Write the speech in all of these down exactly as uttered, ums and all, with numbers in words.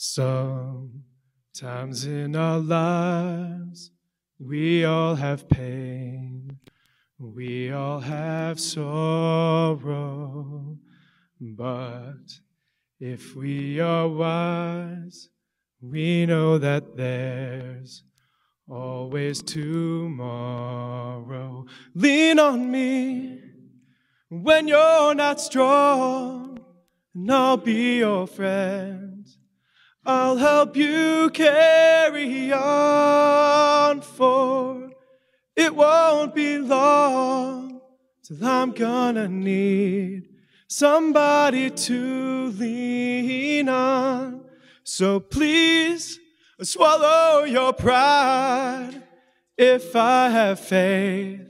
Sometimes in our lives, we all have pain, we all have sorrow, but if we are wise, we know that there's always tomorrow. Lean on me when you're not strong, and I'll be your friend. I'll help you carry on, for it won't be long till I'm gonna need somebody to lean on. So please swallow your pride. If I have faith,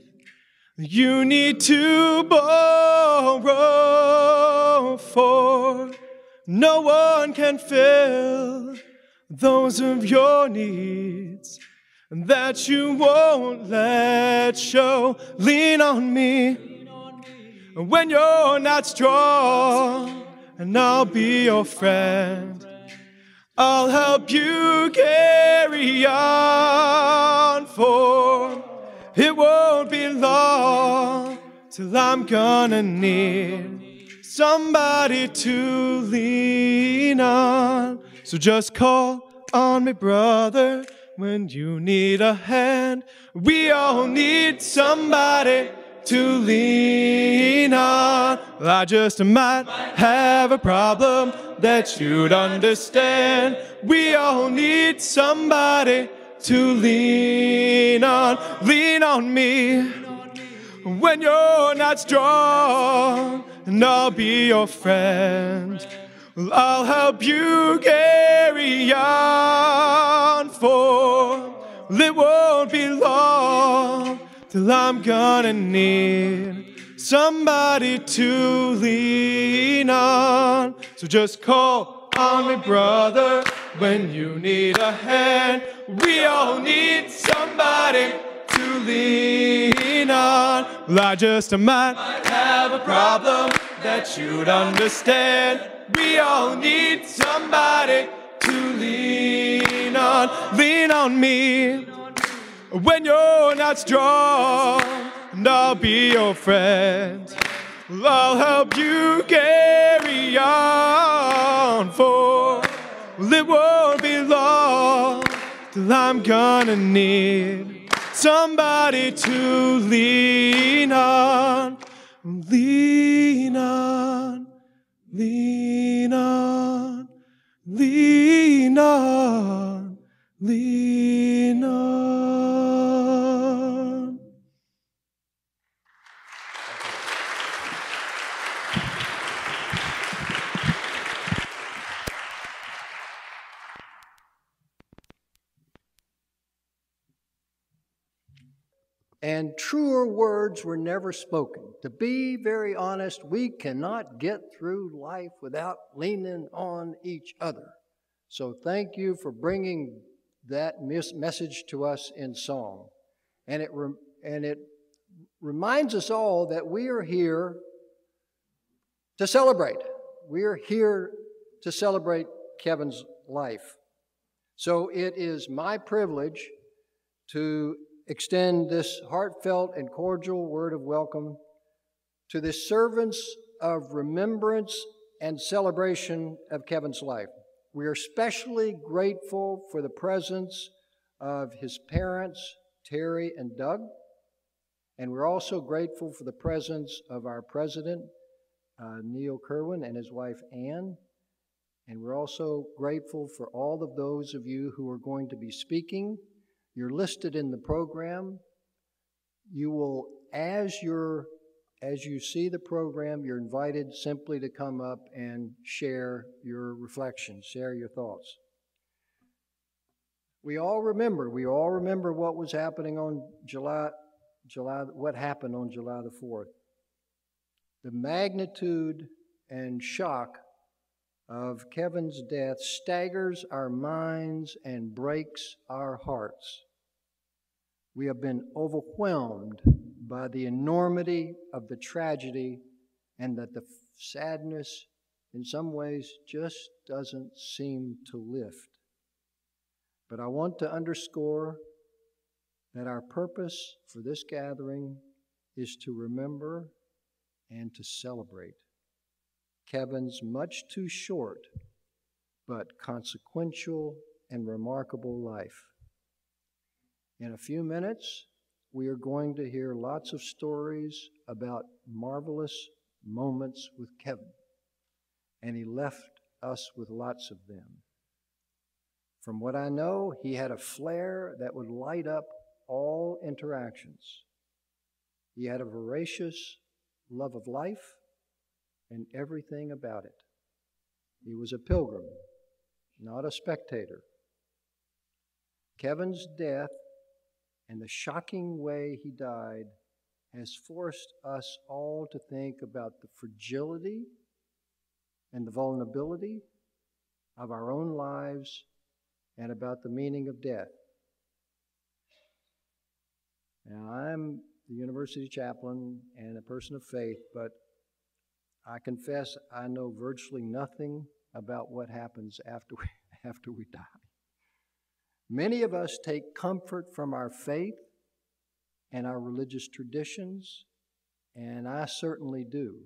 you need to borrow, for no one can fill those of your needs that you won't let show. Lean on me when you're not strong, and I'll be your friend. I'll help you carry on, for it won't be long till I'm gonna need somebody to lean on. So just call on me, brother, when you need a hand. We all need somebody to lean on. Well, I just might have a problem that you'd understand. We all need somebody to lean on. Lean on me when you're not strong, and I'll be your friend. Well, I'll help you carry on, for it won't be long till I'm gonna need somebody to lean on. So just call on me, brother, when you need a hand. We all need somebody to lean on. Well, I just might have a problem that you'd understand. We all need somebody to lean on. Lean on me when you're not strong, and I'll be your friend. I'll help you carry on, for it won't be long till I'm gonna need somebody to lean on. Lean on, lean on, lean on, lean on. And truer words were never spoken. To be very honest, we cannot get through life without leaning on each other. So thank you for bringing that message to us in song. And it, re and it reminds us all that we are here to celebrate. We are here to celebrate Kevin's life. So it is my privilege to extend this heartfelt and cordial word of welcome to the servants of remembrance and celebration of Kevin's life. We are especially grateful for the presence of his parents, Terry and Doug, and we're also grateful for the presence of our president, uh, Neil Kerwin, and his wife, Ann, and we're also grateful for all of those of you who are going to be speaking. You're listed in the program. You will, as you're, as you see the program, you're invited simply to come up and share your reflections, share your thoughts. We all remember, we all remember what was happening on July, July, what happened on July the fourth. The magnitude and shock of Kevin's death staggers our minds and breaks our hearts. We have been overwhelmed by the enormity of the tragedy and that the sadness in some ways just doesn't seem to lift. But I want to underscore that our purpose for this gathering is to remember and to celebrate Kevin's much too short but consequential and remarkable life. In a few minutes, we are going to hear lots of stories about marvelous moments with Kevin, and he left us with lots of them. From what I know, he had a flair that would light up all interactions. He had a voracious love of life and everything about it. He was a pilgrim, not a spectator. Kevin's death and the shocking way he died has forced us all to think about the fragility and the vulnerability of our own lives and about the meaning of death. Now, I'm the university chaplain and a person of faith, but I confess I know virtually nothing about what happens after we, after we die. Many of us take comfort from our faith and our religious traditions, and I certainly do.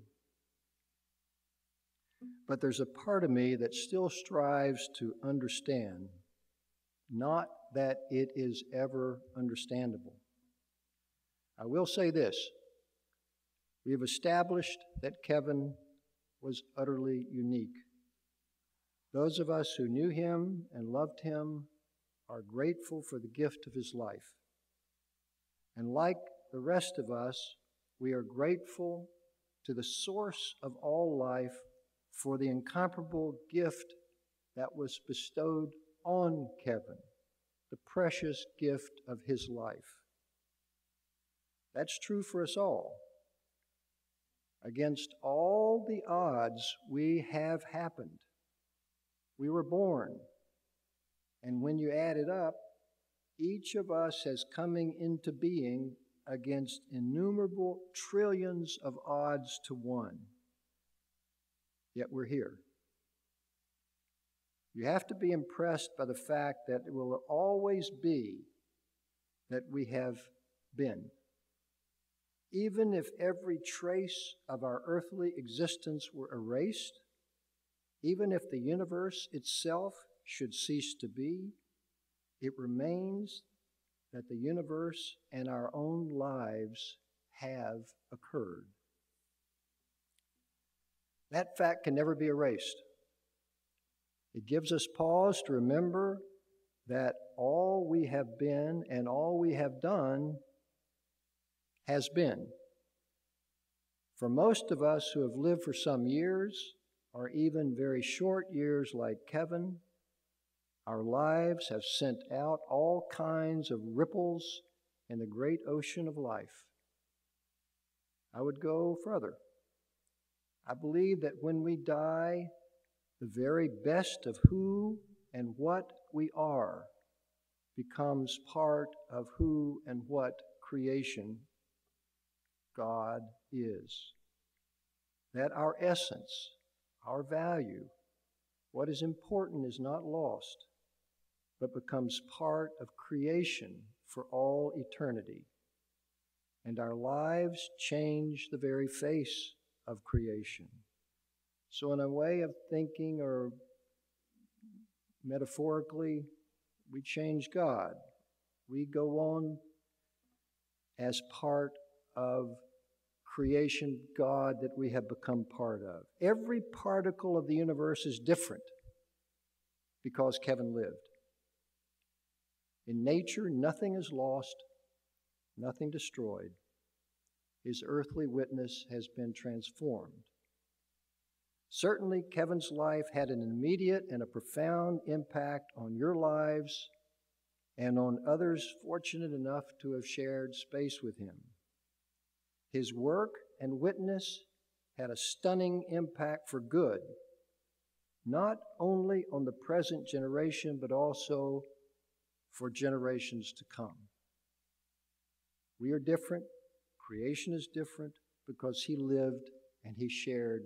But there's a part of me that still strives to understand, not that it is ever understandable. I will say this. We have established that Kevin was utterly unique. Those of us who knew him and loved him are grateful for the gift of his life. And like the rest of us, we are grateful to the source of all life for the incomparable gift that was bestowed on Kevin, the precious gift of his life. That's true for us all. Against all the odds, we have happened. We were born. And when you add it up, each of us has coming into being against innumerable trillions of odds to one. Yet we're here. You have to be impressed by the fact that it will always be that we have been. Even if every trace of our earthly existence were erased, even if the universe itself should cease to be, it remains that the universe and our own lives have occurred. That fact can never be erased. It gives us pause to remember that all we have been and all we have done has been. For most of us who have lived for some years, or even very short years like Kevin, our lives have sent out all kinds of ripples in the great ocean of life. I would go further. I believe that when we die, the very best of who and what we are becomes part of who and what creation God is. That our essence, our value, what is important is not lost, but becomes part of creation for all eternity. And our lives change the very face of creation. So in a way of thinking, or metaphorically, we change God. We go on as part of creation God that we have become part of. Every particle of the universe is different because Kevin lived. In nature, nothing is lost, nothing destroyed. His earthly witness has been transformed. Certainly, Kevin's life had an immediate and a profound impact on your lives and on others fortunate enough to have shared space with him. His work and witness had a stunning impact for good, not only on the present generation, but also for generations to come. We are different. Creation is different because he lived and he shared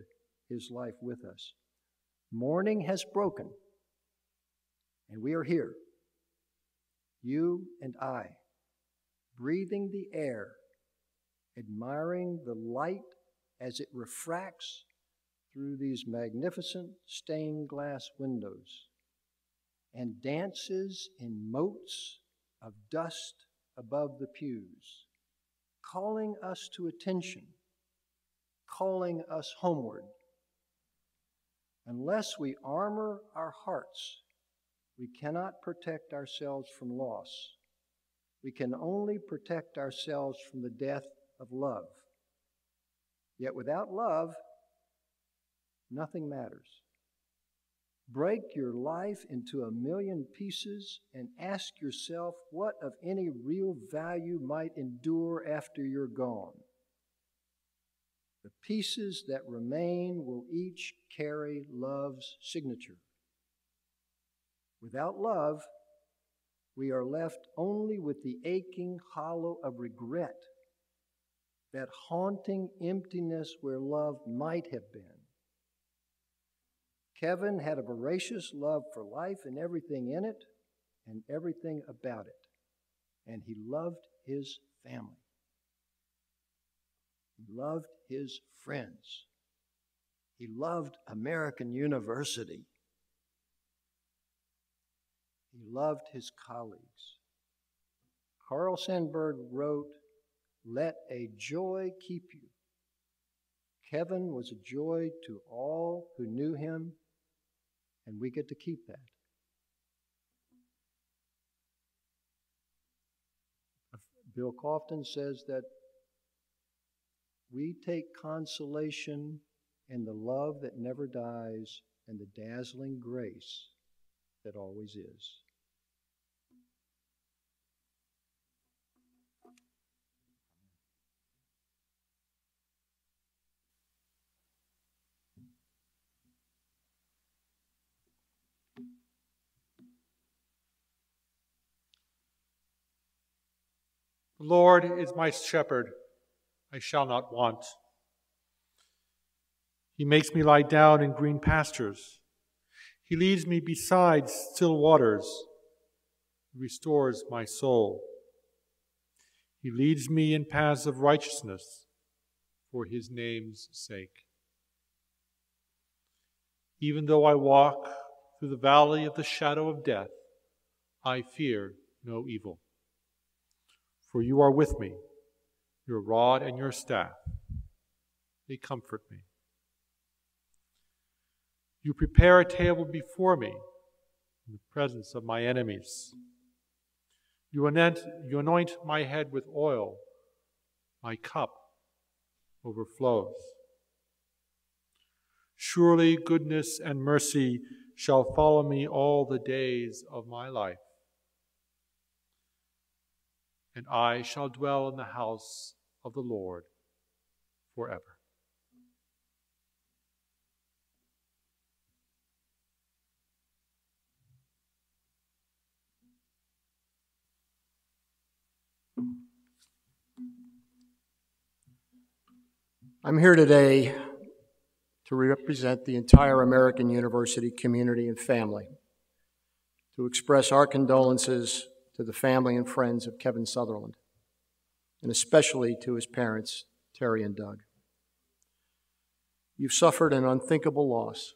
his life with us. Morning has broken, and we are here, you and I, breathing the air, admiring the light as it refracts through these magnificent stained glass windows and dances in motes of dust above the pews, calling us to attention, calling us homeward. Unless we armor our hearts, we cannot protect ourselves from loss. We can only protect ourselves from the death of love. Yet without love, nothing matters. Break your life into a million pieces and ask yourself what of any real value might endure after you're gone. The pieces that remain will each carry love's signature. Without love, we are left only with the aching hollow of regret, that haunting emptiness where love might have been. Kevin had a voracious love for life and everything in it and everything about it. And he loved his family. He loved his friends. He loved American University. He loved his colleagues. Carl Sandburg wrote, "Let a joy keep you." Kevin was a joy to all who knew him, and we get to keep that. Bill Cofton says that we take consolation in the love that never dies and the dazzling grace that always is. The Lord is my shepherd, I shall not want. He makes me lie down in green pastures. He leads me beside still waters. He restores my soul. He leads me in paths of righteousness for his name's sake. Even though I walk through the valley of the shadow of death, I fear no evil. For you are with me, your rod and your staff, they comfort me. You prepare a table before me in the presence of my enemies. You anoint, you anoint my head with oil, my cup overflows. Surely goodness and mercy shall follow me all the days of my life. And I shall dwell in the house of the Lord forever. I'm here today to represent the entire American University community and family, to express our condolences to the family and friends of Kevin Sutherland, and especially to his parents, Terry and Doug. You've suffered an unthinkable loss,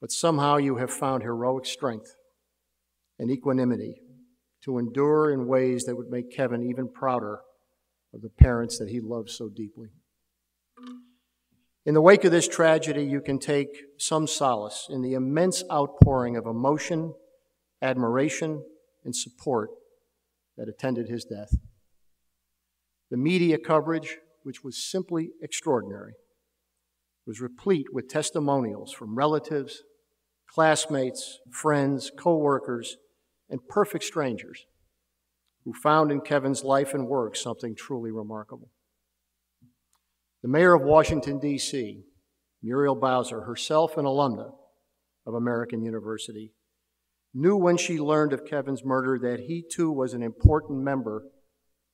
but somehow you have found heroic strength and equanimity to endure in ways that would make Kevin even prouder of the parents that he loves so deeply. In the wake of this tragedy, you can take some solace in the immense outpouring of emotion, admiration, and support that attended his death. The media coverage, which was simply extraordinary, was replete with testimonials from relatives, classmates, friends, co-workers, and perfect strangers who found in Kevin's life and work something truly remarkable. The mayor of Washington, D C, Muriel Bowser, herself an alumna of American University, knew when she learned of Kevin's murder that he too was an important member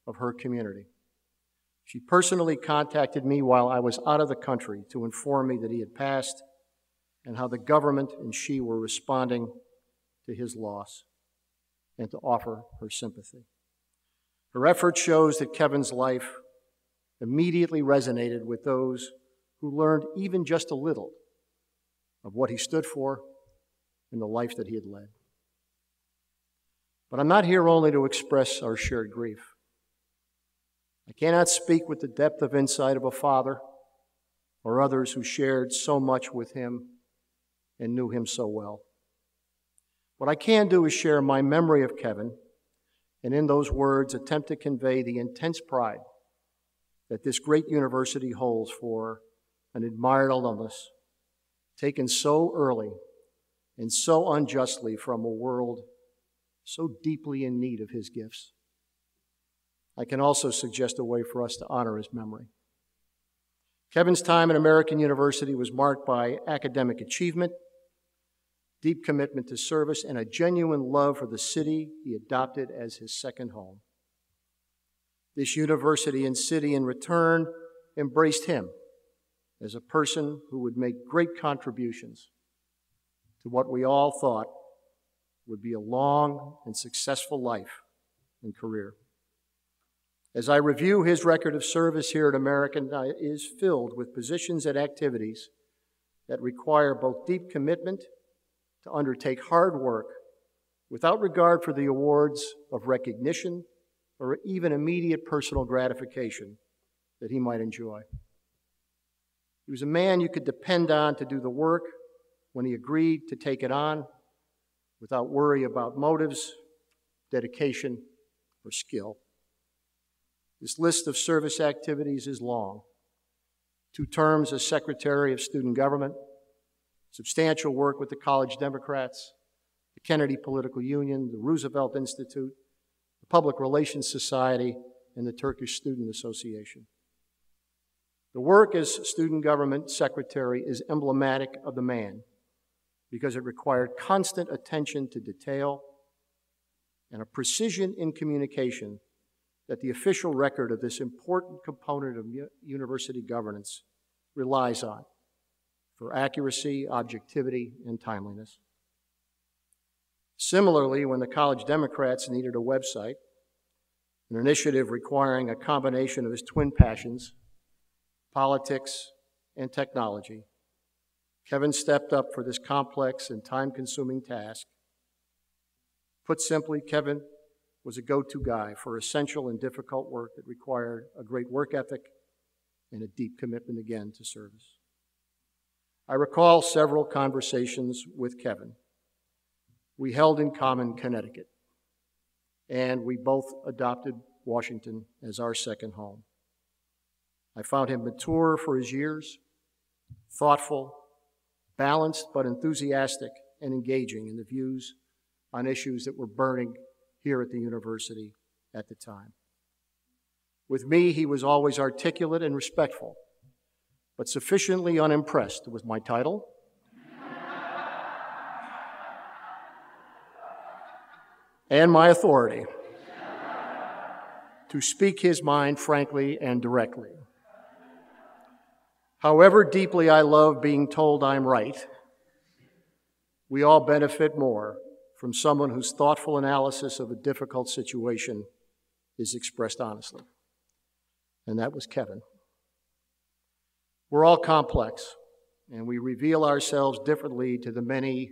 of her community. She personally contacted me while I was out of the country to inform me that he had passed and how the government and she were responding to his loss, and to offer her sympathy. Her effort shows that Kevin's life immediately resonated with those who learned even just a little of what he stood for and the life that he had led. But I'm not here only to express our shared grief. I cannot speak with the depth of insight of a father or others who shared so much with him and knew him so well. What I can do is share my memory of Kevin, and in those words, attempt to convey the intense pride that this great university holds for an admired alumnus taken so early and so unjustly from a world so deeply in need of his gifts. I can also suggest a way for us to honor his memory. Kevin's time at American University was marked by academic achievement, deep commitment to service, and a genuine love for the city he adopted as his second home. This university and city, in return, embraced him as a person who would make great contributions to what we all thought would be a long and successful life and career. As I review his record of service here at American, it is filled with positions and activities that require both deep commitment to undertake hard work without regard for the awards of recognition or even immediate personal gratification that he might enjoy. He was a man you could depend on to do the work when he agreed to take it on without worry about motives, dedication, or skill. This list of service activities is long. Two terms as Secretary of Student Government, substantial work with the College Democrats, the Kennedy Political Union, the Roosevelt Institute, the Public Relations Society, and the Turkish Student Association. The work as Student Government Secretary is emblematic of the man because it required constant attention to detail and a precision in communication that the official record of this important component of university governance relies on, for accuracy, objectivity, and timeliness. Similarly, when the College Democrats needed a website, an initiative requiring a combination of his twin passions, politics and technology, Kevin stepped up for this complex and time-consuming task. Put simply, Kevin was a go-to guy for essential and difficult work that required a great work ethic and a deep commitment, again, to service. I recall several conversations with Kevin. We held in common Connecticut, and we both adopted Washington as our second home. I found him mature for his years, thoughtful, balanced but enthusiastic and engaging in the views on issues that were burning here at the university at the time. With me, he was always articulate and respectful, but sufficiently unimpressed with my title and my authority to speak his mind frankly and directly. However deeply I love being told I'm right, we all benefit more from someone whose thoughtful analysis of a difficult situation is expressed honestly. And that was Kevin. We're all complex, and we reveal ourselves differently to the many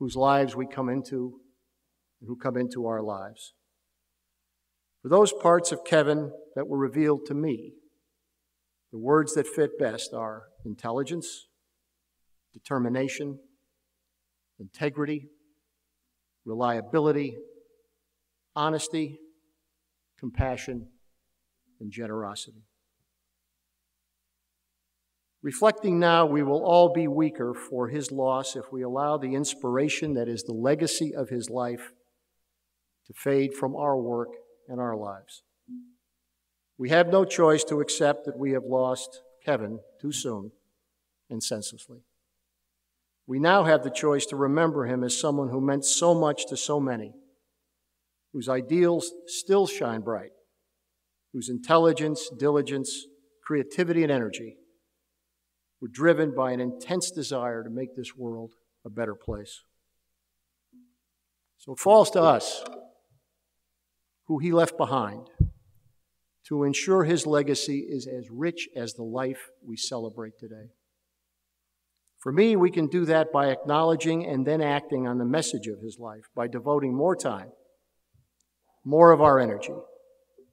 whose lives we come into and who come into our lives. For those parts of Kevin that were revealed to me, the words that fit best are intelligence, determination, integrity, reliability, honesty, compassion, and generosity. Reflecting now, we will all be weaker for his loss if we allow the inspiration that is the legacy of his life to fade from our work and our lives. We have no choice to accept that we have lost Kevin too soon and senselessly. We now have the choice to remember him as someone who meant so much to so many, whose ideals still shine bright, whose intelligence, diligence, creativity, and energy were driven by an intense desire to make this world a better place. So it falls to us, who he left behind, to ensure his legacy is as rich as the life we celebrate today. For me, we can do that by acknowledging and then acting on the message of his life, by devoting more time, more of our energy,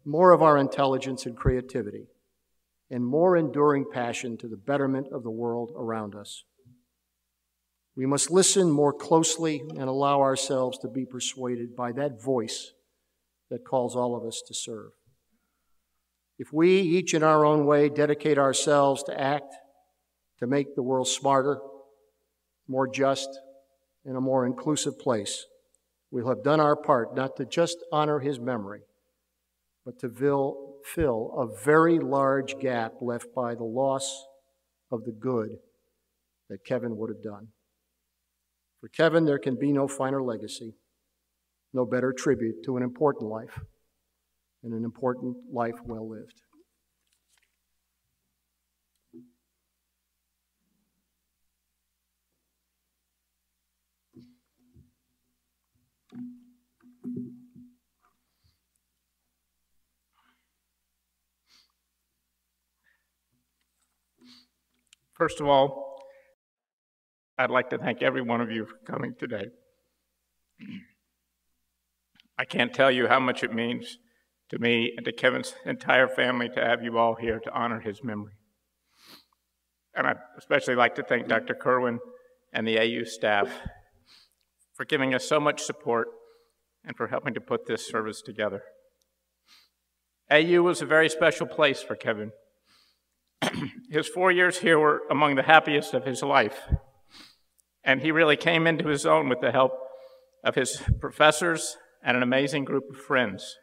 more of our intelligence and creativity, and more enduring passion to the betterment of the world around us. We must listen more closely and allow ourselves to be persuaded by that voice that calls all of us to serve. If we, each in our own way, dedicate ourselves to act, to make the world smarter, more just, and a more inclusive place, we'll have done our part not to just honor his memory, but to fill a very large gap left by the loss of the good that Kevin would have done. For Kevin, there can be no finer legacy, no better tribute to an important life, and an important life well lived. First of all, I'd like to thank every one of you for coming today. I can't tell you how much it means to me and to Kevin's entire family to have you all here to honor his memory. And I'd especially like to thank Doctor Kerwin and the A U staff for giving us so much support and for helping to put this service together. A U was a very special place for Kevin. His four years here were among the happiest of his life, and he really came into his own with the help of his professors and an amazing group of friends.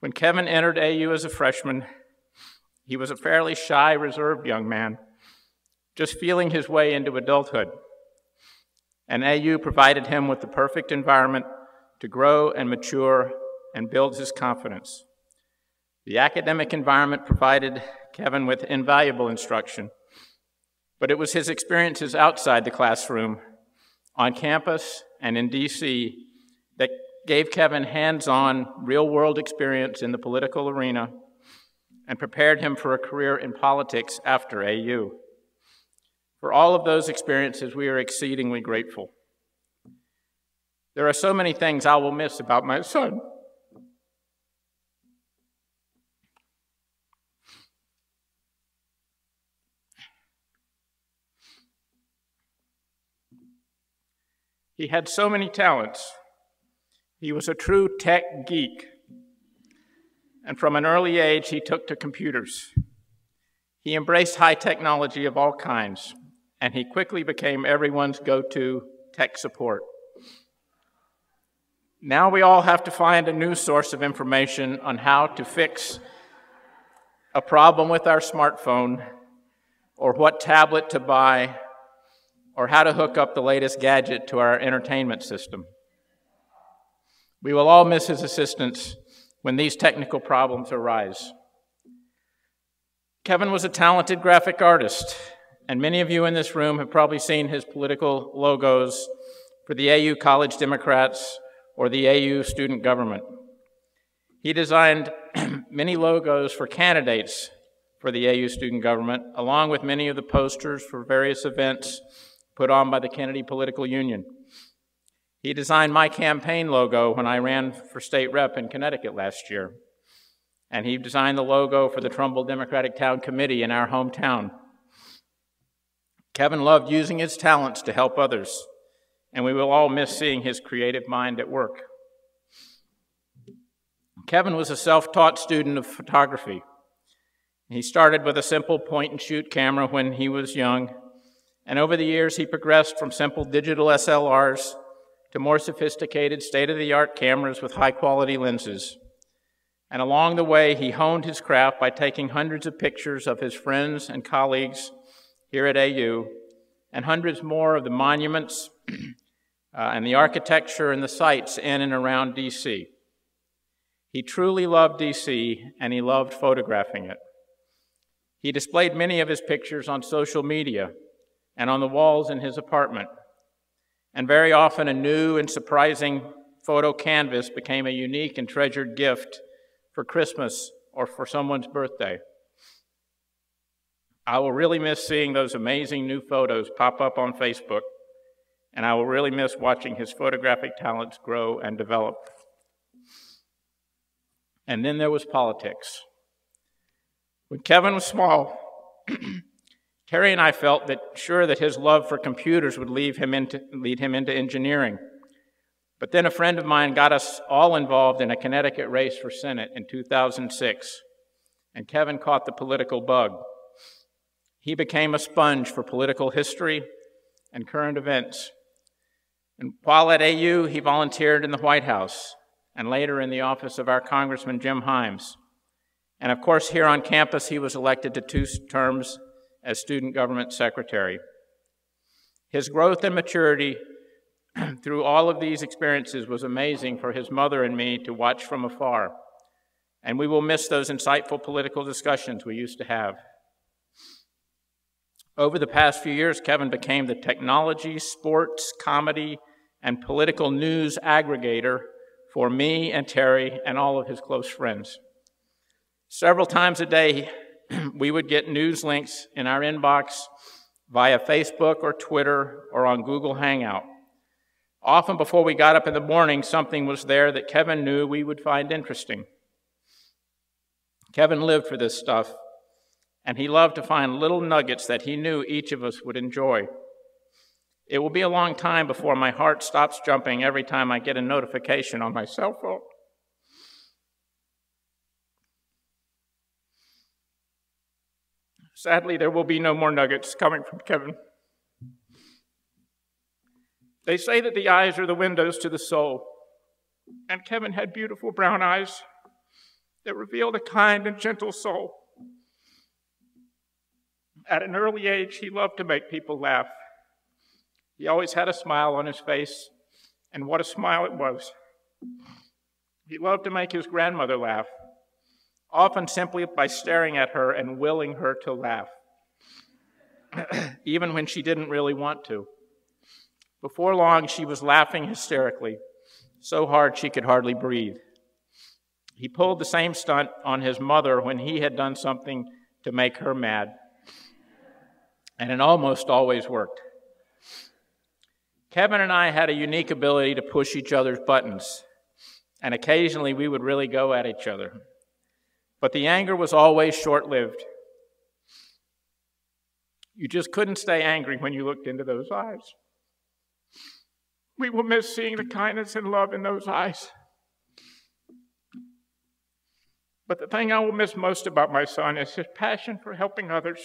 When Kevin entered A U as a freshman, he was a fairly shy, reserved young man, just feeling his way into adulthood, and A U provided him with the perfect environment to grow and mature and build his confidence. The academic environment provided Kevin with invaluable instruction, but it was his experiences outside the classroom, on campus and in D C, that gave Kevin hands-on, real-world experience in the political arena and prepared him for a career in politics after A U. For all of those experiences, we are exceedingly grateful. There are so many things I will miss about my son. He had so many talents. He was a true tech geek, and from an early age, he took to computers. He embraced high technology of all kinds, and he quickly became everyone's go-to tech support. Now we all have to find a new source of information on how to fix a problem with our smartphone, or what tablet to buy, or how to hook up the latest gadget to our entertainment system. We will all miss his assistance when these technical problems arise. Kevin was a talented graphic artist, and many of you in this room have probably seen his political logos for the A U College Democrats or the A U student government. He designed many logos for candidates for the A U student government, along with many of the posters for various events put on by the Kennedy Political Union. He designed my campaign logo when I ran for state rep in Connecticut last year. And he designed the logo for the Trumbull Democratic Town Committee in our hometown. Kevin loved using his talents to help others, and we will all miss seeing his creative mind at work. Kevin was a self-taught student of photography. He started with a simple point-and-shoot camera when he was young, and over the years, he progressed from simple digital S L Rs to more sophisticated, state-of-the-art cameras with high-quality lenses. And along the way, he honed his craft by taking hundreds of pictures of his friends and colleagues here at A U, and hundreds more of the monuments uh, and the architecture and the sites in and around D C. He truly loved D C, and he loved photographing it. He displayed many of his pictures on social media and on the walls in his apartment. And very often a new and surprising photo canvas became a unique and treasured gift for Christmas or for someone's birthday. I will really miss seeing those amazing new photos pop up on Facebook, and I will really miss watching his photographic talents grow and develop. And then there was politics. When Kevin was small, Terry and I felt that sure that his love for computers would lead him into, lead him into engineering. But then a friend of mine got us all involved in a Connecticut race for Senate in two thousand six, and Kevin caught the political bug. He became a sponge for political history and current events. And while at A U, he volunteered in the White House and later in the office of our Congressman Jim Himes. And of course, here on campus, he was elected to two terms as student government secretary. His growth and maturity through all of these experiences was amazing for his mother and me to watch from afar, and we will miss those insightful political discussions we used to have. Over the past few years, Kevin became the technology, sports, comedy, and political news aggregator for me and Terry and all of his close friends. Several times a day, we would get news links in our inbox via Facebook or Twitter or on Google Hangout. Often before we got up in the morning, something was there that Kevin knew we would find interesting. Kevin lived for this stuff, and he loved to find little nuggets that he knew each of us would enjoy. It will be a long time before my heart stops jumping every time I get a notification on my cell phone. Sadly, there will be no more nuggets coming from Kevin. They say that the eyes are the windows to the soul, and Kevin had beautiful brown eyes that revealed a kind and gentle soul. At an early age, he loved to make people laugh. He always had a smile on his face, and what a smile it was. He loved to make his grandmother laugh, often simply by staring at her and willing her to laugh, even when she didn't really want to. Before long, she was laughing hysterically, so hard she could hardly breathe. He pulled the same stunt on his mother when he had done something to make her mad, and it almost always worked. Kevin and I had a unique ability to push each other's buttons, and occasionally we would really go at each other. But the anger was always short-lived. You just couldn't stay angry when you looked into those eyes. We will miss seeing the kindness and love in those eyes. But the thing I will miss most about my son is his passion for helping others.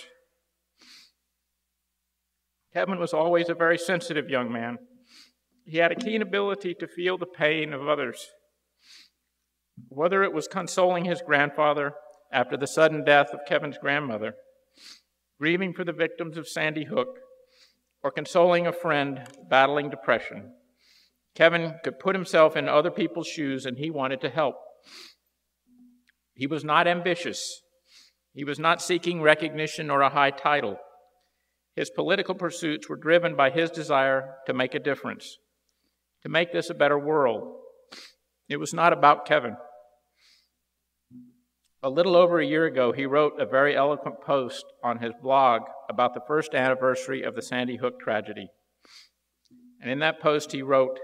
Kevin was always a very sensitive young man. He had a keen ability to feel the pain of others. Whether it was consoling his grandfather after the sudden death of Kevin's grandmother, grieving for the victims of Sandy Hook, or consoling a friend battling depression, Kevin could put himself in other people's shoes, and he wanted to help. He was not ambitious. He was not seeking recognition or a high title. His political pursuits were driven by his desire to make a difference, to make this a better world. It was not about Kevin. A little over a year ago, he wrote a very eloquent post on his blog about the first anniversary of the Sandy Hook tragedy. And in that post, he wrote,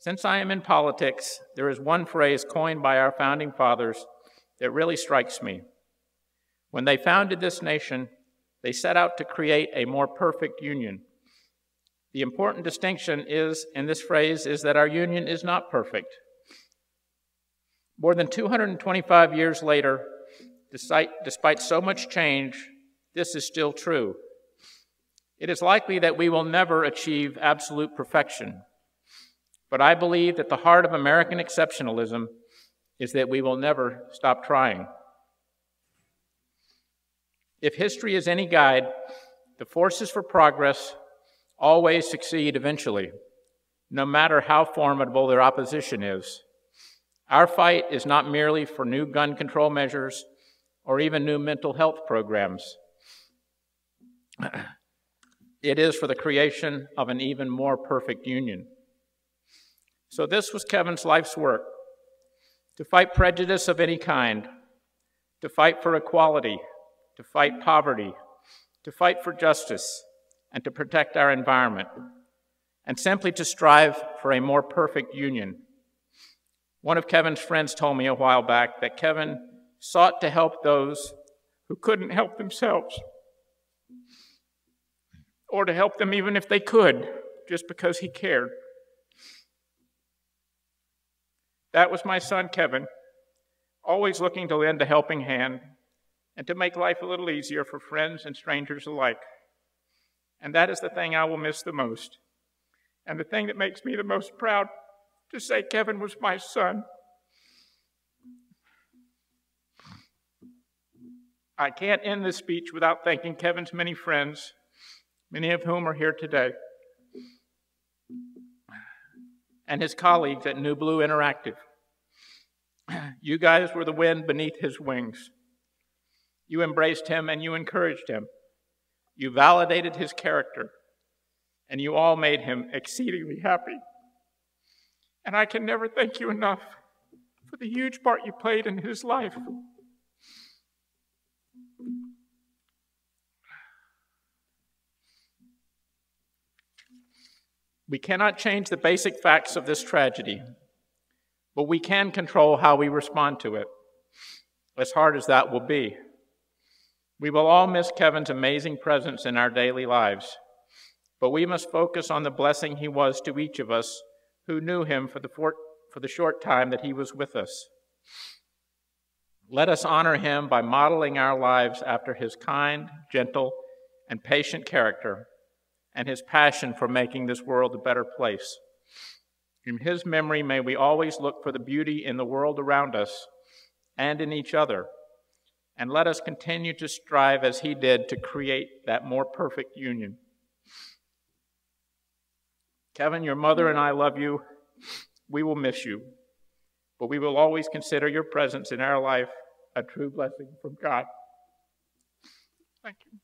"Since I am in politics, there is one phrase coined by our founding fathers that really strikes me. When they founded this nation, they set out to create a more perfect union. The important distinction is, in this phrase, is that our union is not perfect." More than two hundred twenty-five years later, despite, despite so much change, this is still true. It is likely that we will never achieve absolute perfection, but I believe that the heart of American exceptionalism is that we will never stop trying. If history is any guide, the forces for progress always succeed eventually, no matter how formidable their opposition is. Our fight is not merely for new gun control measures or even new mental health programs. It is for the creation of an even more perfect union. So this was Kevin's life's work: to fight prejudice of any kind, to fight for equality, to fight poverty, to fight for justice, and to protect our environment, and simply to strive for a more perfect union. One of Kevin's friends told me a while back that Kevin sought to help those who couldn't help themselves, or to help them even if they could, just because he cared. That was my son, Kevin, always looking to lend a helping hand and to make life a little easier for friends and strangers alike. And that is the thing I will miss the most, and the thing that makes me the most proud to say Kevin was my son. I can't end this speech without thanking Kevin's many friends, many of whom are here today, and his colleagues at New Blue Interactive. You guys were the wind beneath his wings. You embraced him and you encouraged him. You validated his character, and you all made him exceedingly happy. And I can never thank you enough for the huge part you played in his life. We cannot change the basic facts of this tragedy, but we can control how we respond to it, as hard as that will be. We will all miss Kevin's amazing presence in our daily lives, but we must focus on the blessing he was to each of us who knew him for the, for, for the short time that he was with us. Let us honor him by modeling our lives after his kind, gentle, and patient character, and his passion for making this world a better place. In his memory, may we always look for the beauty in the world around us and in each other, and let us continue to strive as he did to create that more perfect union. Kevin, your mother and I love you. We will miss you, but we will always consider your presence in our life a true blessing from God. Thank you.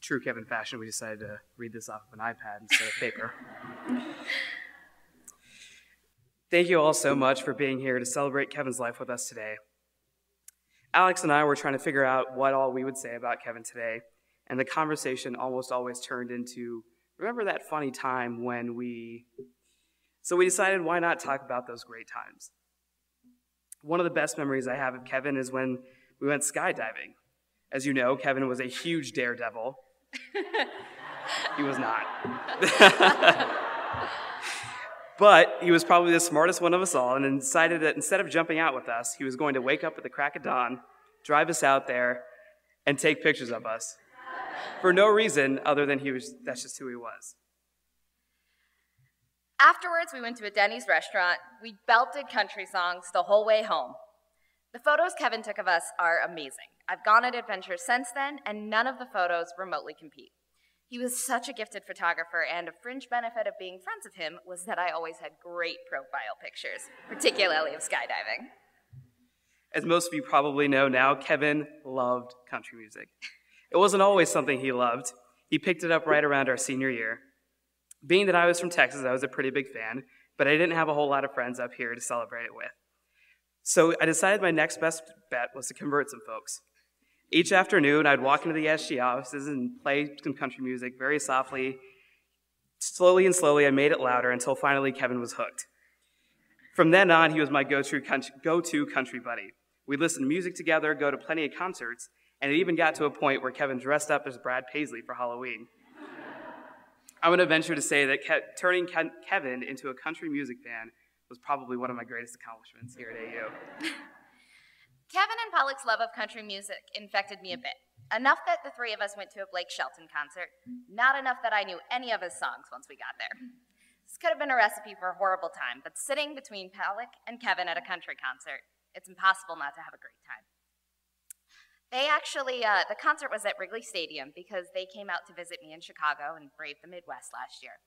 True Kevin fashion, we decided to read this off of an iPad instead of paper. Thank you all so much for being here to celebrate Kevin's life with us today. Alex and I were trying to figure out what all we would say about Kevin today, and the conversation almost always turned into, remember that funny time when we... So we decided, why not talk about those great times? One of the best memories I have of Kevin is when we went skydiving. As you know, Kevin was a huge daredevil. He was not. But he was probably the smartest one of us all, and decided that instead of jumping out with us, he was going to wake up at the crack of dawn, drive us out there, and take pictures of us. For no reason other than he was, that's just who he was. Afterwards, we went to a Denny's restaurant. We belted country songs the whole way home. The photos Kevin took of us are amazing. I've gone on adventures since then, and none of the photos remotely compete. He was such a gifted photographer, and a fringe benefit of being friends of him was that I always had great profile pictures, particularly of skydiving. As most of you probably know now, Kevin loved country music. It wasn't always something he loved. He picked it up right around our senior year. Being that I was from Texas, I was a pretty big fan, but I didn't have a whole lot of friends up here to celebrate it with. So I decided my next best bet was to convert some folks. Each afternoon, I'd walk into the S G offices and play some country music very softly. Slowly and slowly, I made it louder until finally Kevin was hooked. From then on, he was my go-to country, go-to country buddy. We'd listen to music together, go to plenty of concerts, and it even got to a point where Kevin dressed up as Brad Paisley for Halloween. I would venture to say that Ke- turning Ke- Kevin into a country music fan was probably one of my greatest accomplishments here at A U. Kevin and Pollock's love of country music infected me a bit. Enough that the three of us went to a Blake Shelton concert, not enough that I knew any of his songs once we got there. This could have been a recipe for a horrible time, but sitting between Pollock and Kevin at a country concert, it's impossible not to have a great time. They actually, uh, the concert was at Wrigley Stadium because they came out to visit me in Chicago and braved the Midwest last year.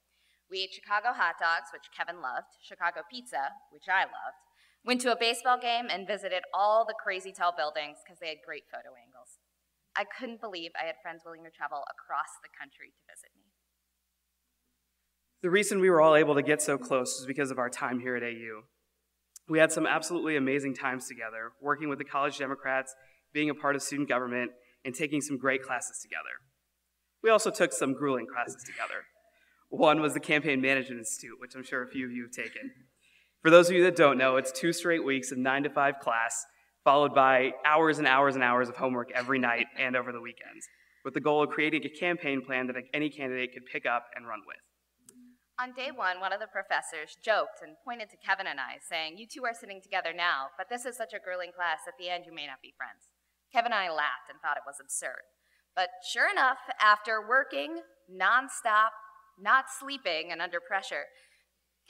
We ate Chicago hot dogs, which Kevin loved, Chicago pizza, which I loved, went to a baseball game and visited all the crazy tall buildings because they had great photo angles. I couldn't believe I had friends willing to travel across the country to visit me. The reason we were all able to get so close is because of our time here at A U. We had some absolutely amazing times together, working with the College Democrats, being a part of student government, and taking some great classes together. We also took some grueling classes together. One was the Campaign Management Institute, which I'm sure a few of you have taken. For those of you that don't know, it's two straight weeks of nine to five class, followed by hours and hours and hours of homework every night and over the weekends, with the goal of creating a campaign plan that any candidate could pick up and run with. On day one, one of the professors joked and pointed to Kevin and I, saying, "You two are sitting together now, but this is such a grueling class, at the end you may not be friends." Kevin and I laughed and thought it was absurd. But sure enough, after working nonstop, not sleeping, and under pressure,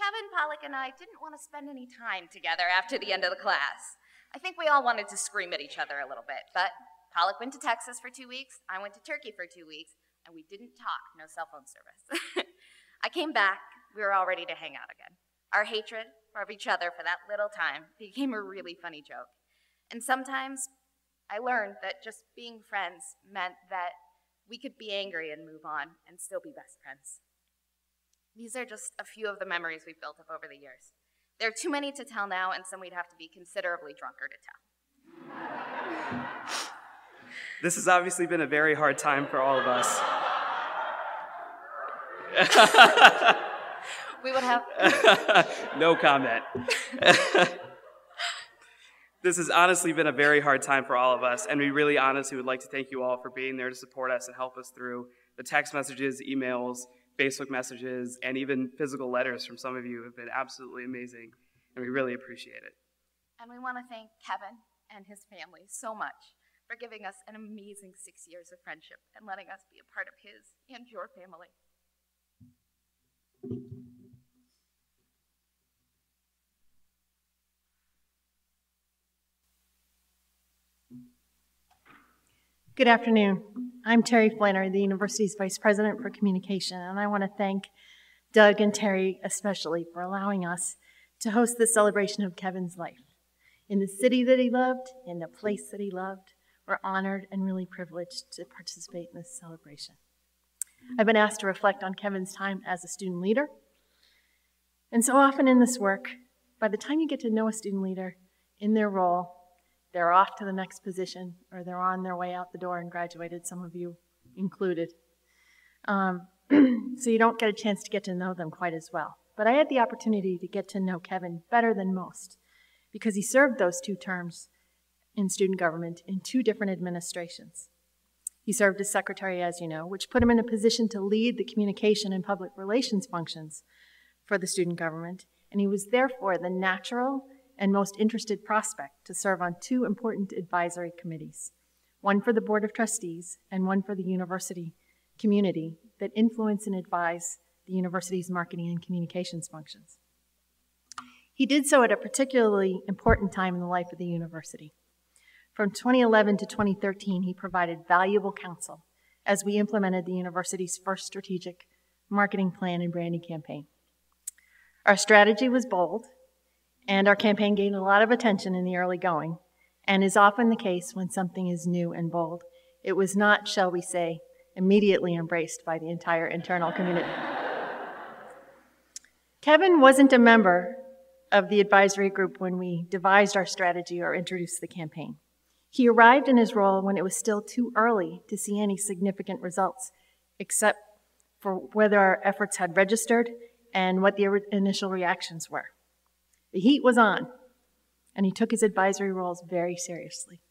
Kevin, Pollack, and I didn't want to spend any time together after the end of the class. I think we all wanted to scream at each other a little bit, but Pollack went to Texas for two weeks, I went to Turkey for two weeks, and we didn't talk, no cell phone service. I came back, we were all ready to hang out again. Our hatred of each other for that little time became a really funny joke. And sometimes I learned that just being friends meant that we could be angry and move on and still be best friends. These are just a few of the memories we've built up over the years. There are too many to tell now, and some we'd have to be considerably drunker to tell. This has obviously been a very hard time for all of us. We would have... No comment. This has honestly been a very hard time for all of us, and we really honestly would like to thank you all for being there to support us and help us through the text messages, emails, Facebook messages, and even physical letters from some of you have been absolutely amazing, and we really appreciate it. And we want to thank Kevin and his family so much for giving us an amazing six years of friendship and letting us be a part of his and your family. Good afternoon. I'm Terry Flannery, the university's Vice President for Communication, and I want to thank Doug and Terry especially for allowing us to host the celebration of Kevin's life. In the city that he loved, in the place that he loved, we're honored and really privileged to participate in this celebration. I've been asked to reflect on Kevin's time as a student leader, and so often in this work, by the time you get to know a student leader in their role, they're off to the next position, or they're on their way out the door and graduated, some of you included. Um, so you don't get a chance to get to know them quite as well. But I had the opportunity to get to know Kevin better than most because he served those two terms in student government in two different administrations. He served as secretary, as you know, which put him in a position to lead the communication and public relations functions for the student government, and he was therefore the natural and most interested prospect to serve on two important advisory committees, one for the Board of Trustees and one for the university community that influence and advise the university's marketing and communications functions. He did so at a particularly important time in the life of the university. From twenty eleven to twenty thirteen, he provided valuable counsel as we implemented the university's first strategic marketing plan and branding campaign. Our strategy was bold, and our campaign gained a lot of attention in the early going, and is often the case when something is new and bold. It was not, shall we say, immediately embraced by the entire internal community. Kevin wasn't a member of the advisory group when we devised our strategy or introduced the campaign. He arrived in his role when it was still too early to see any significant results, except for whether our efforts had registered and what the initial reactions were. The heat was on, and he took his advisory roles very seriously.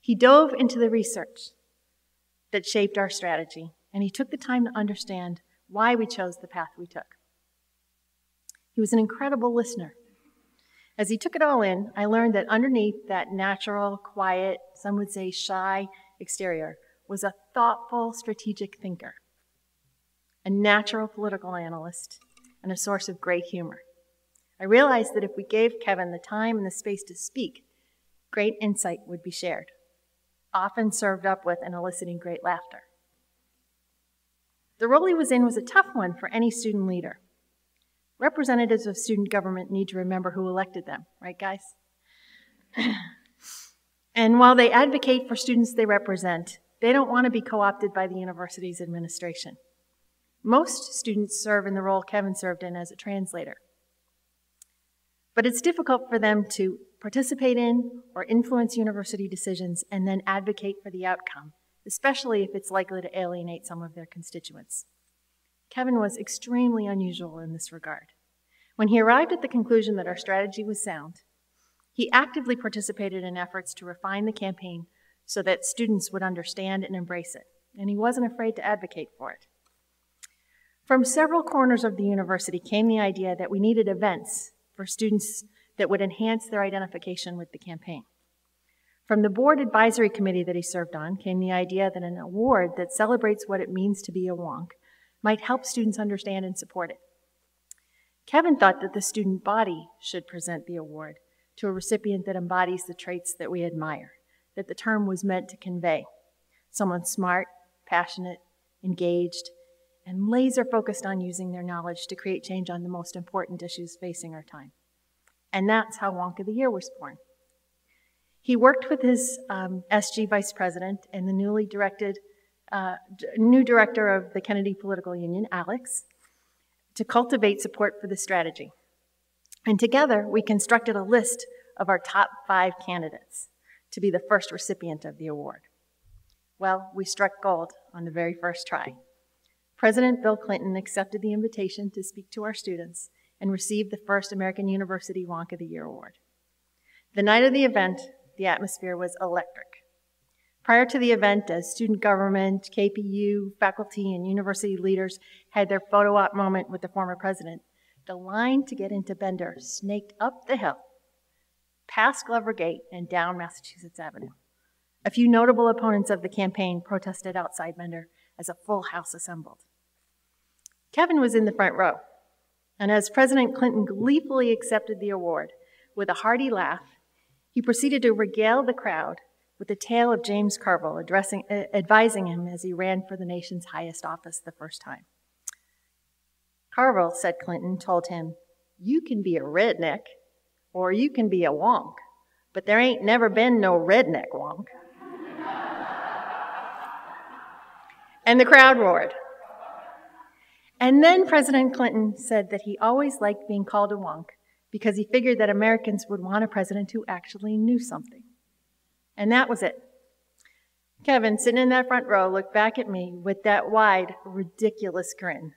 He dove into the research that shaped our strategy, and he took the time to understand why we chose the path we took. He was an incredible listener. As he took it all in, I learned that underneath that natural, quiet, some would say shy exterior, was a thoughtful, strategic thinker, a natural political analyst, and a source of great humor. I realized that if we gave Kevin the time and the space to speak, great insight would be shared. often served up with and eliciting great laughter. The role he was in was a tough one for any student leader. Representatives of student government need to remember who elected them, right, guys? And while they advocate for students they represent, they don't want to be co-opted by the university's administration. Most students serve in the role Kevin served in as a translator. But it's difficult for them to participate in or influence university decisions and then advocate for the outcome, especially if it's likely to alienate some of their constituents. Kevin was extremely unusual in this regard. When he arrived at the conclusion that our strategy was sound, he actively participated in efforts to refine the campaign so that students would understand and embrace it, and he wasn't afraid to advocate for it. From several corners of the university came the idea that we needed events for students that would enhance their identification with the campaign. From the board advisory committee that he served on came the idea that an award that celebrates what it means to be a wonk might help students understand and support it. Kevin thought that the student body should present the award to a recipient that embodies the traits that we admire, that the term was meant to convey. Someone smart, passionate, engaged, and laser-focused on using their knowledge to create change on the most important issues facing our time. And that's how Wonk of the Year was born. He worked with his um, S G vice president and the newly directed, uh, new director of the Kennedy Political Union, Alex, to cultivate support for the strategy. And together, we constructed a list of our top five candidates to be the first recipient of the award. Well, we struck gold on the very first try. President Bill Clinton accepted the invitation to speak to our students and received the first American University Wonk of the Year award. The night of the event, the atmosphere was electric. Prior to the event, as student government, K P U, faculty, and university leaders had their photo op moment with the former president, the line to get into Bender snaked up the hill, past Glover Gate and down Massachusetts Avenue. A few notable opponents of the campaign protested outside Bender as a full house assembled. Kevin was in the front row, and as President Clinton gleefully accepted the award with a hearty laugh, he proceeded to regale the crowd with the tale of James Carville addressing, uh, advising him as he ran for the nation's highest office the first time. Carville, said Clinton, told him, "You can be a redneck, or you can be a wonk, but there ain't never been no redneck wonk." And the crowd roared. And then President Clinton said that he always liked being called a wonk, because he figured that Americans would want a president who actually knew something. And that was it. Kevin, sitting in that front row, looked back at me with that wide, ridiculous grin.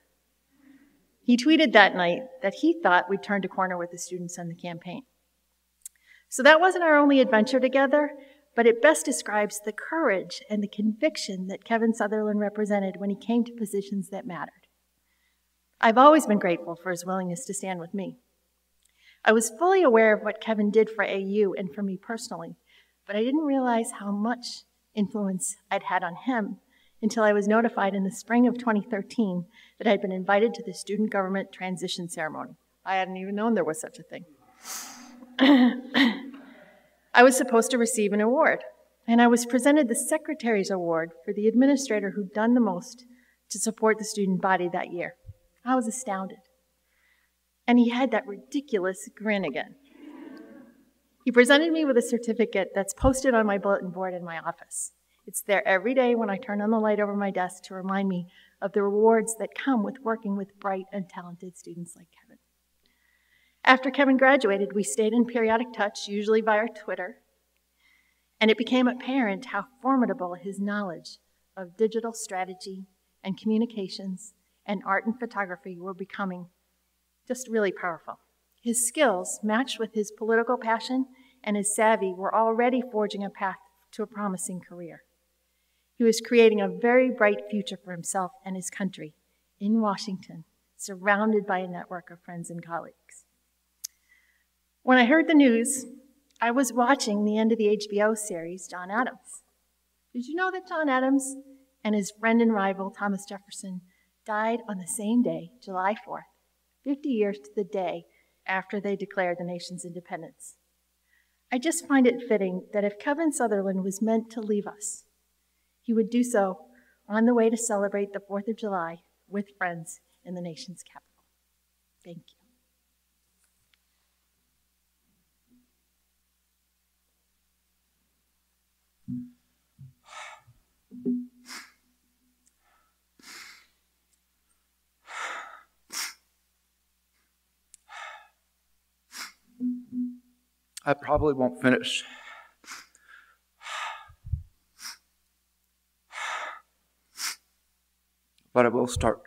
He tweeted that night that he thought we'd turned a corner with the students and the campaign. So that wasn't our only adventure together, but it best describes the courage and the conviction that Kevin Sutherland represented when he came to positions that mattered. I've always been grateful for his willingness to stand with me. I was fully aware of what Kevin did for A U and for me personally, but I didn't realize how much influence I'd had on him until I was notified in the spring of twenty thirteen that I'd been invited to the student government transition ceremony. I hadn't even known there was such a thing. I was supposed to receive an award, and I was presented the Secretary's Award for the administrator who'd done the most to support the student body that year. I was astounded. And he had that ridiculous grin again. He presented me with a certificate that's posted on my bulletin board in my office. It's there every day when I turn on the light over my desk to remind me of the rewards that come with working with bright and talented students like Kevin. After Kevin graduated, we stayed in periodic touch, usually via Twitter, and it became apparent how formidable his knowledge of digital strategy and communications and art and photography were becoming. Just really powerful. His skills, matched with his political passion and his savvy, were already forging a path to a promising career. He was creating a very bright future for himself and his country in Washington, surrounded by a network of friends and colleagues. When I heard the news, I was watching the end of the H B O series, John Adams. Did you know that John Adams and his friend and rival, Thomas Jefferson, died on the same day, July fourth? fifty years to the day after they declared the nation's independence. I just find it fitting that if Kevin Sutherland was meant to leave us, he would do so on the way to celebrate the fourth of July with friends in the nation's capital. Thank you. I probably won't finish. But I will start.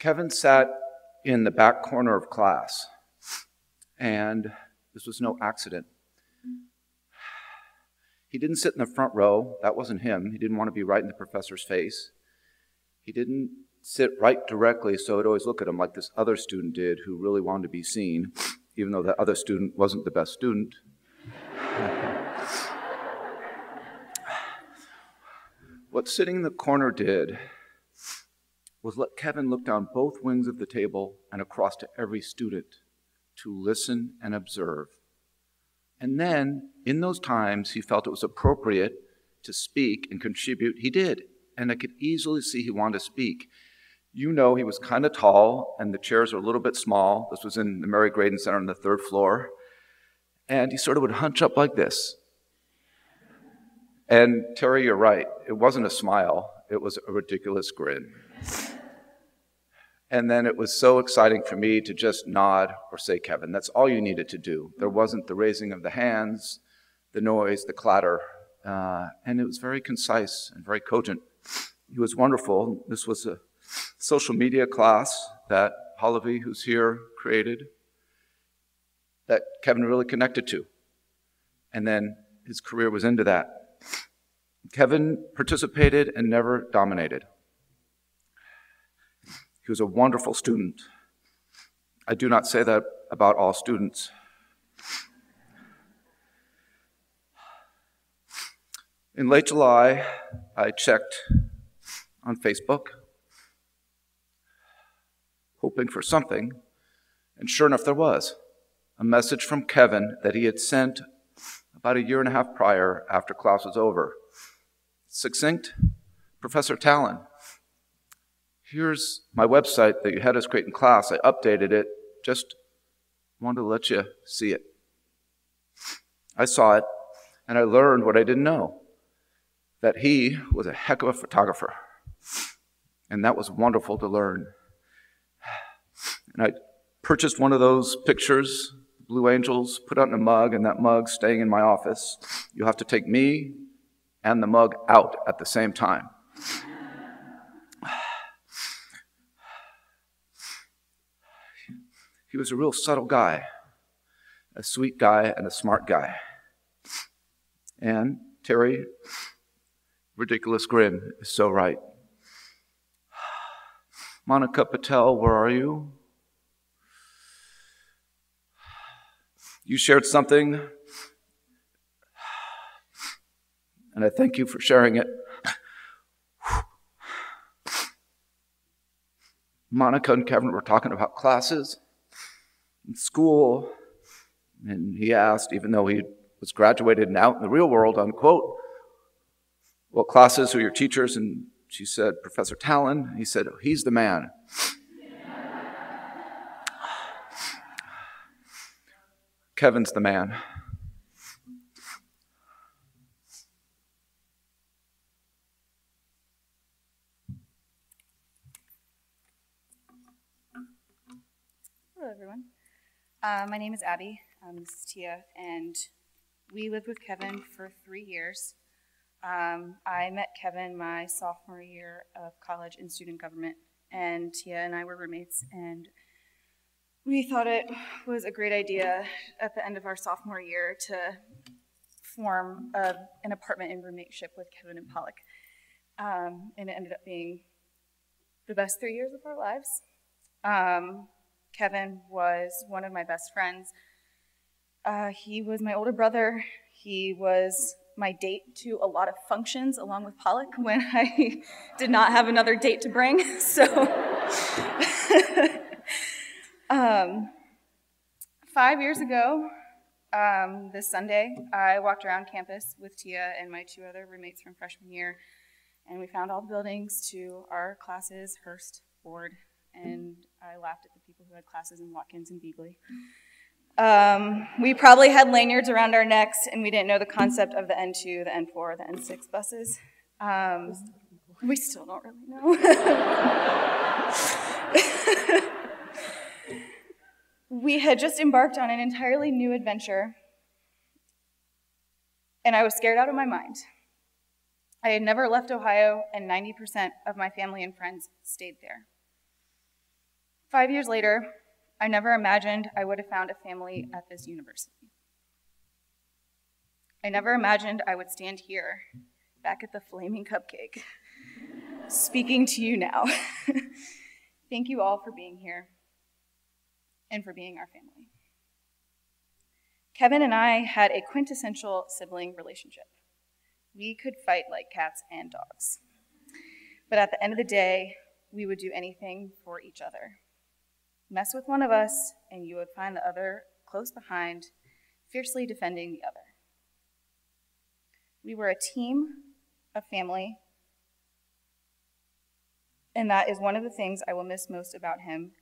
Kevin sat in the back corner of class, and this was no accident. He didn't sit in the front row. That wasn't him. He didn't want to be right in the professor's face. He didn't sit right directly, so I'd always look at him like this other student did who really wanted to be seen, even though that other student wasn't the best student. What sitting in the corner did was let Kevin look down both wings of the table and across to every student to listen and observe. And then, in those times he felt it was appropriate to speak and contribute, he did. And I could easily see he wanted to speak. You know, he was kind of tall, and the chairs were a little bit small. This was in the Mary Graydon Center on the third floor. And he sort of would hunch up like this. And Terry, you're right. It wasn't a smile. It was a ridiculous grin. And then it was so exciting for me to just nod or say, Kevin, that's all you needed to do. There wasn't the raising of the hands, the noise, the clatter. Uh, and it was very concise and very cogent. He was wonderful. This was a social media class that Pallavi, who's here, created, that Kevin really connected to. And then his career was into that. Kevin participated and never dominated. He was a wonderful student. I do not say that about all students. In late July, I checked on Facebook, hoping for something, and sure enough there was. A message from Kevin that he had sent about a year and a half prior after class was over. Succinct, Professor Talan, here's my website that you had us create in class. I updated it, just wanted to let you see it. I saw it, and I learned what I didn't know, that he was a heck of a photographer. And that was wonderful to learn. And I purchased one of those pictures, Blue Angels, put out in a mug, and that mug's staying in my office. You'll have to take me and the mug out at the same time. He was a real subtle guy, a sweet guy and a smart guy. And Terry, ridiculous grin, is so right. Monica Patel, where are you? You shared something, and I thank you for sharing it. Monica and Kevin were talking about classes and school, and he asked, even though he was graduated and out in the real world, unquote, what classes, who are your teachers? And she said, Professor Talan. He said, oh, he's the man. Kevin's the man. Hello, everyone. Uh, my name is Abby. Um, this is Tia, and we lived with Kevin for three years. Um, I met Kevin my sophomore year of college in student government, and Tia and I were roommates, and we thought it was a great idea at the end of our sophomore year to form a, an apartment and roommateship with Kevin and Pollock. Um, and it ended up being the best three years of our lives. Um, Kevin was one of my best friends. Uh, he was my older brother. He was my date to a lot of functions along with Pollock when I did not have another date to bring. So um, five years ago, um, this Sunday, I walked around campus with Tia and my two other roommates from freshman year, and we found all the buildings to our classes, Hearst, Ford, and I laughed at the people who had classes in Watkins and Beagley. Um, we probably had lanyards around our necks, and we didn't know the concept of the N two, the N four, the N six buses. Um, we still don't really know. We had just embarked on an entirely new adventure, and I was scared out of my mind. I had never left Ohio, and ninety percent of my family and friends stayed there. Five years later, I never imagined I would have found a family at this university. I never imagined I would stand here, back at the Flaming Cupcake, speaking to you now. Thank you all for being here and for being our family. Kevin and I had a quintessential sibling relationship. We could fight like cats and dogs, but at the end of the day, we would do anything for each other. Mess with one of us, and you would find the other close behind, fiercely defending the other. We were a team, a family, and that is one of the things I will miss most about him,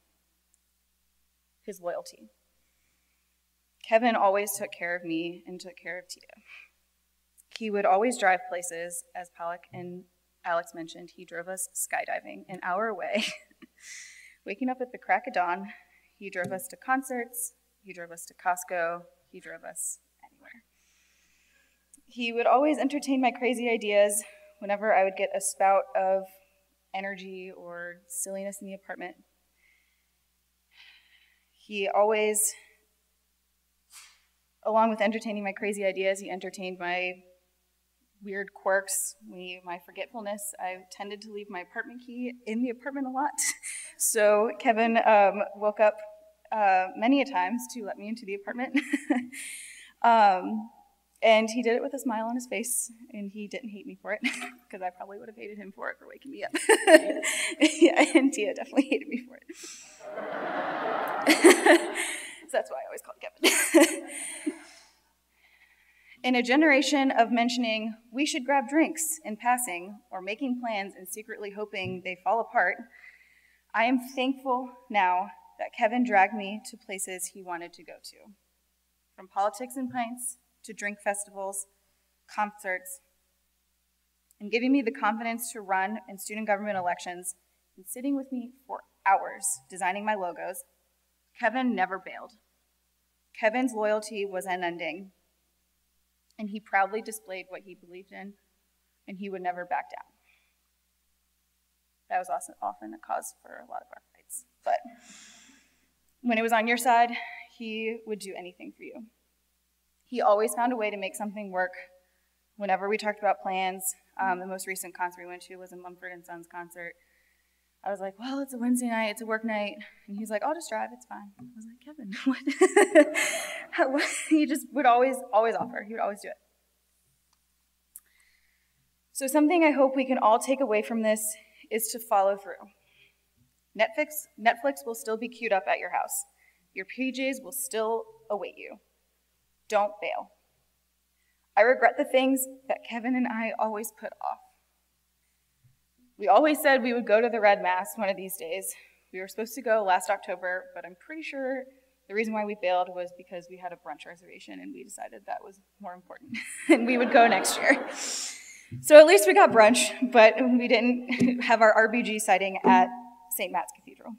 his loyalty. Kevin always took care of me and took care of Tia. He would always drive places. As Pollock and Alex mentioned, he drove us skydiving an hour away. Waking up at the crack of dawn, he drove us to concerts, he drove us to Costco, he drove us anywhere. He would always entertain my crazy ideas whenever I would get a spout of energy or silliness in the apartment. He always, along with entertaining my crazy ideas, he entertained my weird quirks, we, my forgetfulness. I tended to leave my apartment key in the apartment a lot. So Kevin um, woke up uh, many a times to let me into the apartment. um, and he did it with a smile on his face, and he didn't hate me for it, because I probably would have hated him for it, for waking me up. Yeah, and Tia definitely hated me for it. So that's why I always call him Kevin. In a generation of mentioning, we should grab drinks in passing, or making plans and secretly hoping they fall apart, I am thankful now that Kevin dragged me to places he wanted to go to. From politics and pints, to drink festivals, concerts, and giving me the confidence to run in student government elections, and sitting with me for hours designing my logos, Kevin never bailed. Kevin's loyalty was unending, and he proudly displayed what he believed in, and he would never back down. That was also often a cause for a lot of our fights, but when it was on your side, he would do anything for you. He always found a way to make something work whenever we talked about plans. Um, the most recent concert we went to was a Mumford and Sons concert. I was like, well, it's a Wednesday night, it's a work night. And he's like, I'll just drive, it's fine. I was like, Kevin, what? How, what? He just would always, always offer. He would always do it. So something I hope we can all take away from this is to follow through. Netflix, Netflix will still be queued up at your house. Your P Js will still await you. Don't bail. I regret the things that Kevin and I always put off. We always said we would go to the Red Mass one of these days. We were supposed to go last October, but I'm pretty sure the reason why we bailed was because we had a brunch reservation and we decided that was more important and we would go next year. So at least we got brunch, but we didn't have our R B G sighting at Saint Matt's Cathedral.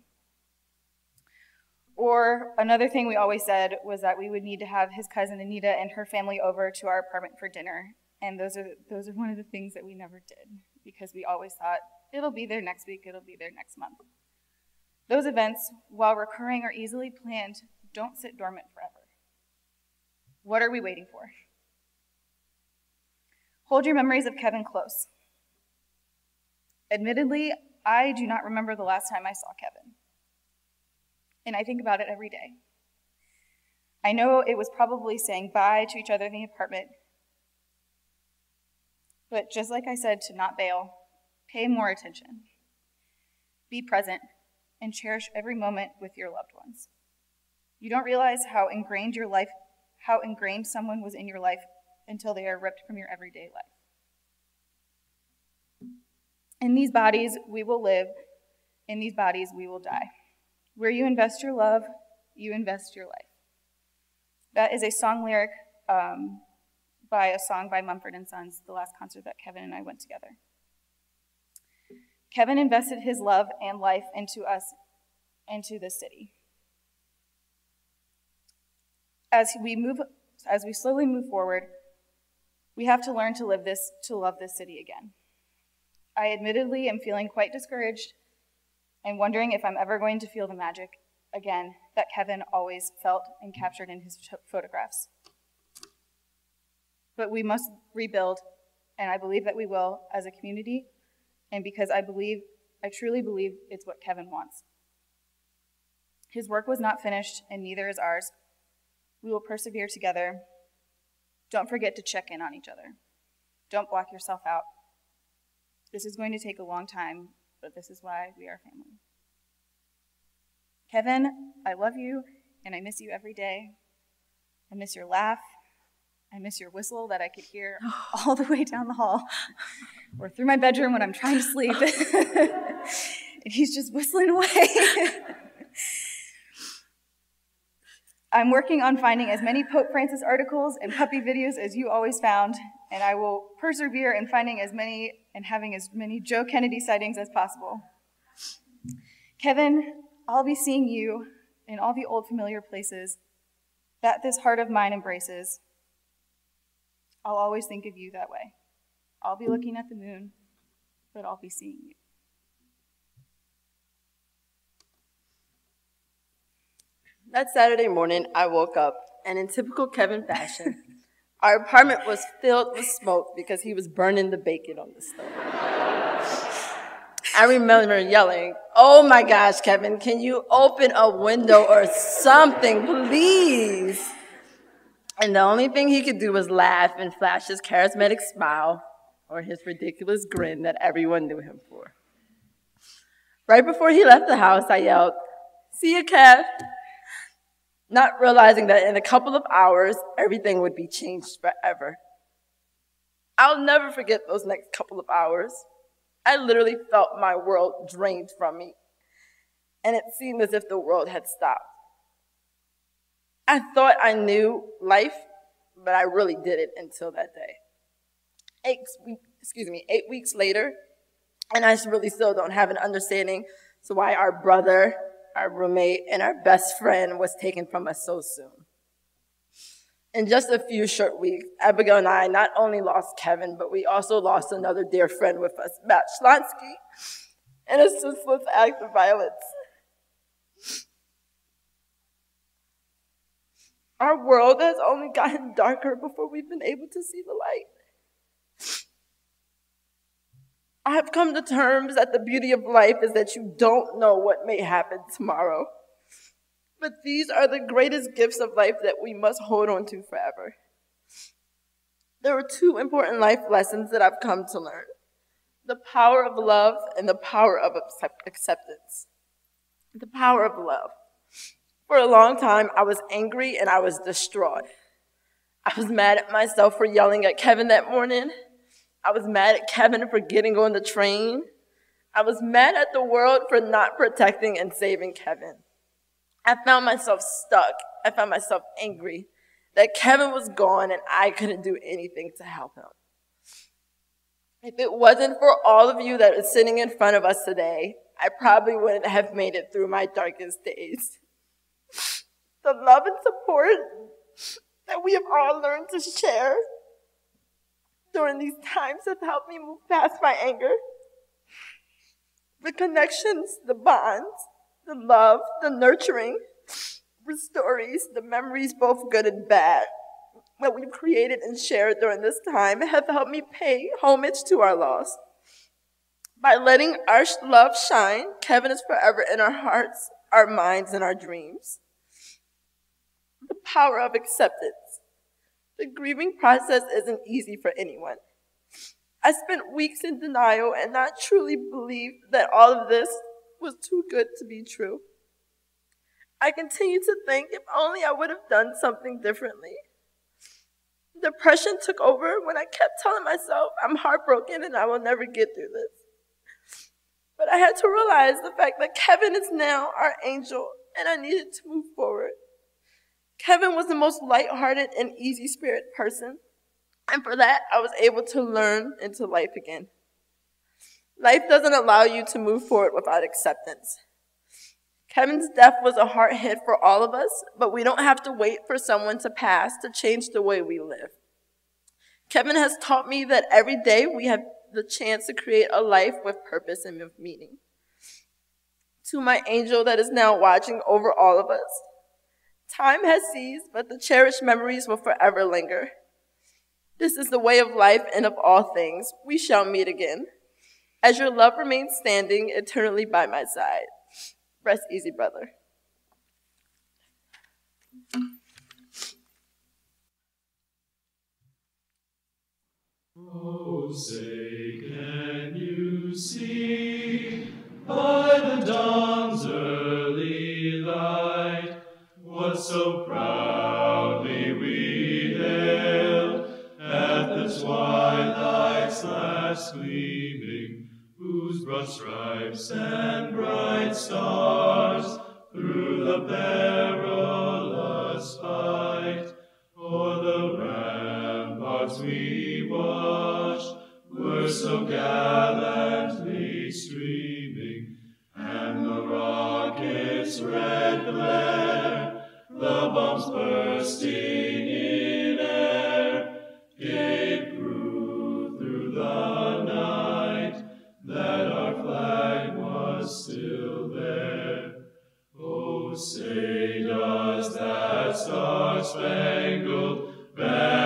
Or another thing we always said was that we would need to have his cousin Anita and her family over to our apartment for dinner. And those are, those are one of the things that we never did, because we always thought, it'll be there next week, it'll be there next month. Those events, while recurring or easily planned, don't sit dormant forever. What are we waiting for? Hold your memories of Kevin close. Admittedly, I do not remember the last time I saw Kevin, and I think about it every day. I know it was probably saying bye to each other in the apartment, but just like I said, to not bail, pay more attention, be present, and cherish every moment with your loved ones. You don't realize how ingrained your life, how ingrained someone was in your life until they are ripped from your everyday life. In these bodies, we will live. In these bodies, we will die. Where you invest your love, you invest your life. That is a song lyric um, by a song by Mumford and Sons, the last concert that Kevin and I went together. Kevin invested his love and life into us and to this city. As we move, as we slowly move forward, we have to learn to live this, to love this city again. I admittedly am feeling quite discouraged and wondering if I'm ever going to feel the magic again that Kevin always felt and captured in his photographs. But we must rebuild, and I believe that we will as a community, and because I believe, I truly believe it's what Kevin wants. His work was not finished, and neither is ours. We will persevere together. Don't forget to check in on each other. Don't block yourself out. This is going to take a long time, but this is why we are family. Kevin, I love you, and I miss you every day. I miss your laugh. I miss your whistle that I could hear all the way down the hall or through my bedroom when I'm trying to sleep. And he's just whistling away. I'm working on finding as many Pope Francis articles and puppy videos as you always found, and I will persevere in finding as many and having as many Joe Kennedy sightings as possible. Kevin, I'll be seeing you in all the old familiar places that this heart of mine embraces. I'll always think of you that way. I'll be looking at the moon, but I'll be seeing you. That Saturday morning, I woke up, and in typical Kevin fashion, our apartment was filled with smoke because he was burning the bacon on the stove. I remember yelling, "Oh my gosh, Kevin, can you open a window or something, please?" And the only thing he could do was laugh and flash his charismatic smile or his ridiculous grin that everyone knew him for. Right before he left the house, I yelled, "See ya, Kev," not realizing that in a couple of hours, everything would be changed forever. I'll never forget those next couple of hours. I literally felt my world drained from me, and it seemed as if the world had stopped. I thought I knew life, but I really didn't until that day. Eight, excuse me, eight weeks later, and I really still don't have an understanding to why our brother, our roommate, and our best friend was taken from us so soon. In just a few short weeks, Abigail and I not only lost Kevin, but we also lost another dear friend with us, Matt Schlansky, in a senseless act of violence. Our world has only gotten darker before we've been able to see the light. I have come to terms that the beauty of life is that you don't know what may happen tomorrow. But these are the greatest gifts of life that we must hold on to forever. There are two important life lessons that I've come to learn: the power of love and the power of acceptance. The power of love. For a long time, I was angry and I was distraught. I was mad at myself for yelling at Kevin that morning. I was mad at Kevin for getting on the train. I was mad at the world for not protecting and saving Kevin. I found myself stuck. I found myself angry that Kevin was gone and I couldn't do anything to help him. If it wasn't for all of you that is sitting in front of us today, I probably wouldn't have made it through my darkest days. The love and support that we have all learned to share during these times has helped me move past my anger. The connections, the bonds, the love, the nurturing, the stories, the memories, both good and bad, that we've created and shared during this time have helped me pay homage to our loss. By letting our love shine, Kevin is forever in our hearts, our minds, and our dreams. The power of acceptance. The grieving process isn't easy for anyone. I spent weeks in denial and not truly believed that all of this was too good to be true. I continue to think if only I would have done something differently. Depression took over when I kept telling myself I'm heartbroken and I will never get through this. But I had to realize the fact that Kevin is now our angel and I needed to move forward. Kevin was the most lighthearted and easy-spirited person, and for that, I was able to learn into life again. Life doesn't allow you to move forward without acceptance. Kevin's death was a hard hit for all of us, but we don't have to wait for someone to pass to change the way we live. Kevin has taught me that every day we have the chance to create a life with purpose and with meaning. To my angel that is now watching over all of us, time has ceased, but the cherished memories will forever linger. This is the way of life and of all things. We shall meet again. As your love remains standing eternally by my side. Rest easy, brother. Oh, say can you see by the dawn's early light what so proudly we hailed at the twilight's last gleaming, whose broad stripes and bright stars through the perilous fight o'er the ramparts we watched were so gallantly streaming, and the rocket's red glare, the bombs bursting in air, gave proof through the night that our flag was still there. Oh, say does that star-spangled banner